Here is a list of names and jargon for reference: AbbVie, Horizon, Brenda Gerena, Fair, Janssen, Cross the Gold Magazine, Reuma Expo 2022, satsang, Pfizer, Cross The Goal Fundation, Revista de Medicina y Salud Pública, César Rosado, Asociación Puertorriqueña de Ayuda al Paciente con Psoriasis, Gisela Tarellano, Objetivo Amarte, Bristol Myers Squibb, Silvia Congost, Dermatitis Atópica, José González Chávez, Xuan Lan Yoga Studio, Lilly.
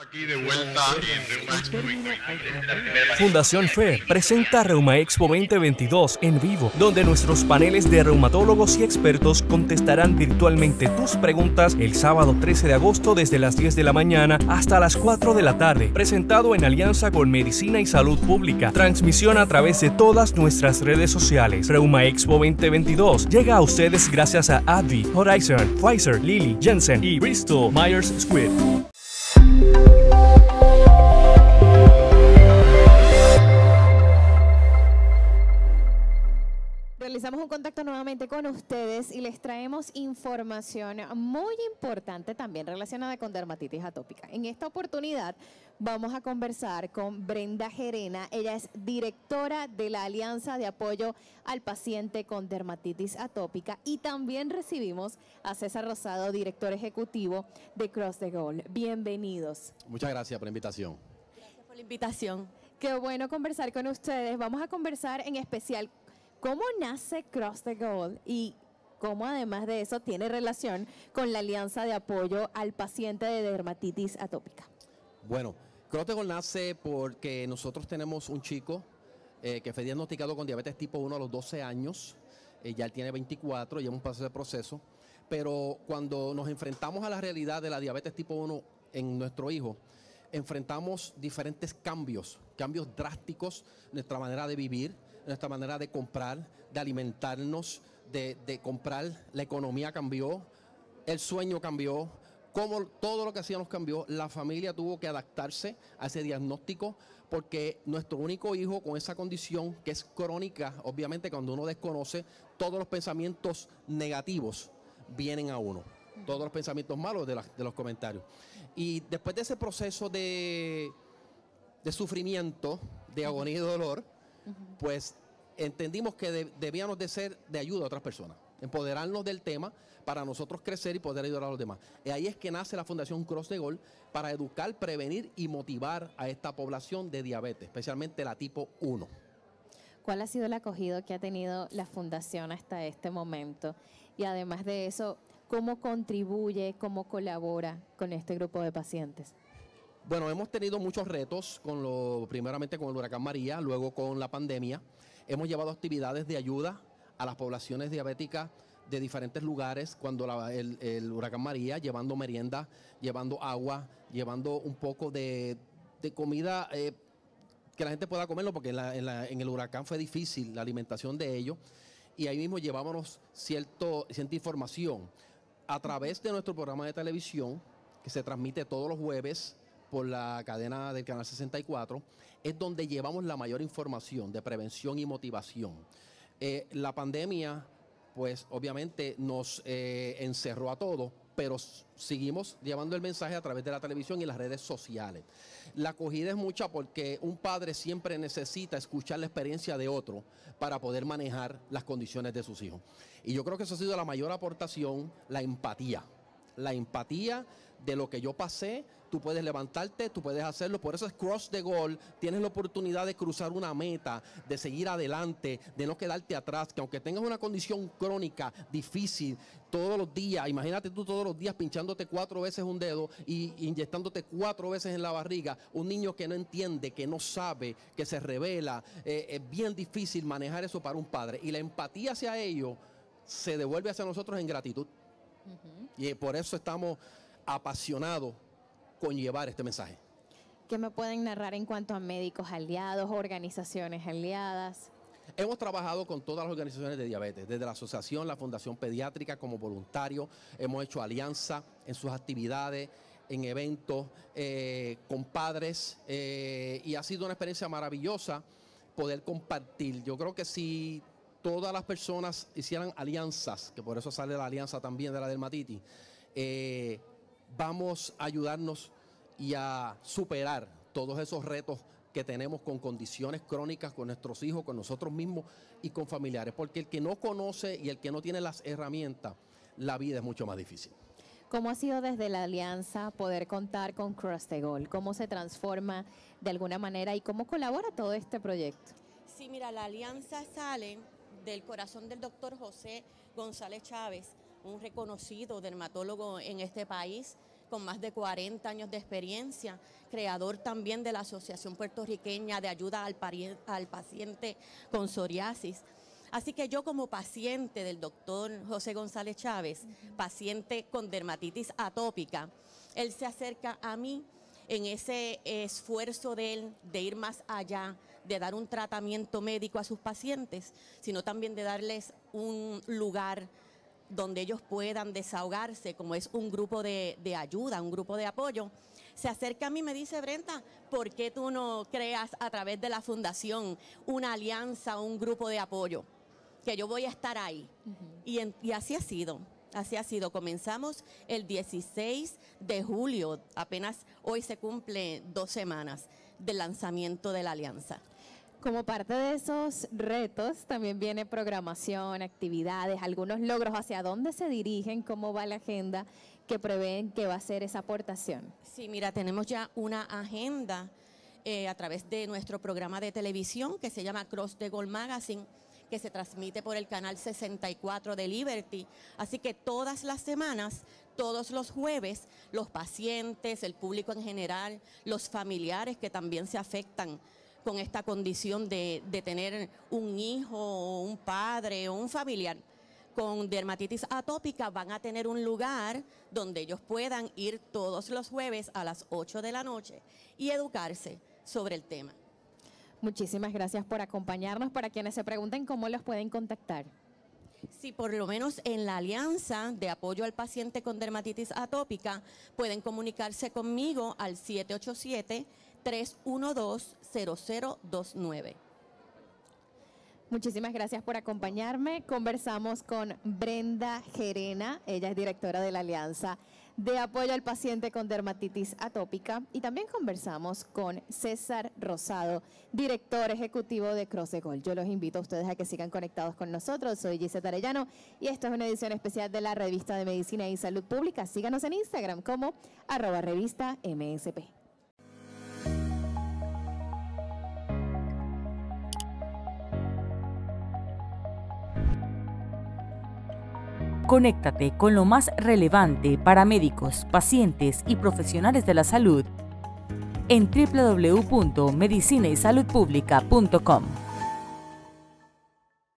Aquí de vuelta en Reuma Expo 2022. Fundación Fair presenta Reuma Expo 2022 en vivo, donde nuestros paneles de reumatólogos y expertos contestarán virtualmente tus preguntas el sábado 13 de agosto desde las 10 de la mañana hasta las 4 de la tarde. Presentado en alianza con Medicina y Salud Pública. Transmisión a través de todas nuestras redes sociales. Reuma Expo 2022 llega a ustedes gracias a AbbVie, Horizon, Pfizer, Lilly, Janssen y Bristol Myers Squibb. Realizamos un contacto nuevamente con ustedes y les traemos información muy importante también relacionada con dermatitis atópica. En esta oportunidad vamos a conversar con Brenda Gerena. Ella es directora de la Alianza de Apoyo al Paciente con Dermatitis Atópica y también recibimos a César Rosado, director ejecutivo de Cross the Goal. Bienvenidos. Muchas gracias por la invitación. Gracias por la invitación. Qué bueno conversar con ustedes. Vamos a conversar en especial ¿cómo nace Cross the Goal y cómo además de eso tiene relación con la alianza de apoyo al paciente de dermatitis atópica? Bueno, Cross the Goal nace porque nosotros tenemos un chico que fue diagnosticado con diabetes tipo 1 a los 12 años, ya él tiene 24, ya hemos pasado ese proceso, pero cuando nos enfrentamos a la realidad de la diabetes tipo 1 en nuestro hijo, enfrentamos diferentes cambios drásticos, nuestra manera de vivir, nuestra manera de comprar, de alimentarnos, de comprar, la economía cambió, el sueño cambió, como todo lo que hacíamos cambió, la familia tuvo que adaptarse a ese diagnóstico porque nuestro único hijo con esa condición que es crónica, obviamente cuando uno desconoce, todos los pensamientos negativos vienen a uno, todos los pensamientos malos de los comentarios. Y después de ese proceso de sufrimiento, de agonía y dolor, pues entendimos que debíamos de ser de ayuda a otras personas, empoderarnos del tema para nosotros crecer y poder ayudar a los demás. Y ahí es que nace la Fundación Cross the Gold para educar, prevenir y motivar a esta población de diabetes, especialmente la tipo 1. ¿Cuál ha sido el acogido que ha tenido la Fundación hasta este momento? Y además de eso, ¿cómo contribuye, cómo colabora con este grupo de pacientes? Bueno, hemos tenido muchos retos, primeramente con el huracán María, luego con la pandemia. Hemos llevado actividades de ayuda a las poblaciones diabéticas de diferentes lugares cuando el huracán María, llevando merienda, llevando agua, llevando un poco de comida que la gente pueda comerlo, porque en el huracán fue difícil la alimentación de ellos. Y ahí mismo llevábamos cierta información a través de nuestro programa de televisión, que se transmite todos los jueves, por la cadena del Canal 64, es donde llevamos la mayor información de prevención y motivación. La pandemia, pues obviamente nos encerró a todos, pero seguimos llevando el mensaje a través de la televisión y las redes sociales. La acogida es mucha porque un padre siempre necesita escuchar la experiencia de otro para poder manejar las condiciones de sus hijos. Y yo creo que eso ha sido la mayor aportación, la empatía. La empatía de lo que yo pasé, tú puedes levantarte, tú puedes hacerlo. Por eso es Cross the Goal. Tienes la oportunidad de cruzar una meta, de seguir adelante, de no quedarte atrás. Que aunque tengas una condición crónica, difícil, todos los días, imagínate tú todos los días pinchándote 4 veces un dedo y inyectándote 4 veces en la barriga. Un niño que no entiende, que no sabe, que se revela. Es bien difícil manejar eso para un padre. Y la empatía hacia ellos se devuelve hacia nosotros en gratitud. Y por eso estamos apasionados con llevar este mensaje. ¿Qué me pueden narrar en cuanto a médicos aliados, organizaciones aliadas? Hemos trabajado con todas las organizaciones de diabetes, desde la asociación, la fundación pediátrica como voluntario, hemos hecho alianza en sus actividades, en eventos, con padres, y ha sido una experiencia maravillosa poder compartir. Yo creo que si todas las personas hicieran alianzas, que por eso sale la alianza también de la dermatitis, vamos a ayudarnos y a superar todos esos retos que tenemos con condiciones crónicas, con nuestros hijos, con nosotros mismos y con familiares. Porque el que no conoce y el que no tiene las herramientas, la vida es mucho más difícil. ¿Cómo ha sido desde la alianza poder contar con Cross the Goal? ¿Cómo se transforma de alguna manera y cómo colabora todo este proyecto? Sí, mira, la alianza sale del corazón del doctor José González Chávez, un reconocido dermatólogo en este país, con más de 40 años de experiencia, creador también de la Asociación Puertorriqueña de Ayuda al Paciente con Psoriasis. Así que yo, como paciente del doctor José González Chávez, paciente con dermatitis atópica, él se acerca a mí en ese esfuerzo de él de ir más allá, de dar un tratamiento médico a sus pacientes, sino también de darles un lugar donde ellos puedan desahogarse, como es un grupo de ayuda, un grupo de apoyo. Se acerca a mí y me dice: Brenda, ¿por qué tú no creas a través de la fundación una alianza, un grupo de apoyo? Que yo voy a estar ahí. Y así ha sido. Así ha sido. Comenzamos el 16 de julio, apenas hoy se cumple 2 semanas del lanzamiento de la alianza. Como parte de esos retos también viene programación, actividades, algunos logros. ¿Hacia dónde se dirigen? ¿Cómo va la agenda que prevén que va a ser esa aportación? Sí, mira, tenemos ya una agenda a través de nuestro programa de televisión que se llama Cross the Gold Magazine, que se transmite por el canal 64 de Liberty. Así que todas las semanas, todos los jueves, los pacientes, el público en general, los familiares que también se afectan con esta condición de tener un hijo, un padre o un familiar con dermatitis atópica, van a tener un lugar donde ellos puedan ir todos los jueves a las 8 de la noche y educarse sobre el tema. Muchísimas gracias por acompañarnos. Para quienes se pregunten cómo los pueden contactar. Sí, por lo menos en la Alianza de Apoyo al Paciente con Dermatitis Atópica pueden comunicarse conmigo al 787-312-0029. Muchísimas gracias por acompañarme. Conversamos con Brenda Gerena, ella es directora de la Alianza de Apoyo al Paciente con Dermatitis Atópica, y también conversamos con César Rosado, director ejecutivo de Cross the Gold. Yo los invito a ustedes a que sigan conectados con nosotros. Soy Gisela Tarellano y esto es una edición especial de la Revista de Medicina y Salud Pública. Síganos en Instagram como @revistamsp. Conéctate con lo más relevante para médicos, pacientes y profesionales de la salud en www.medicinaysaludpublica.com.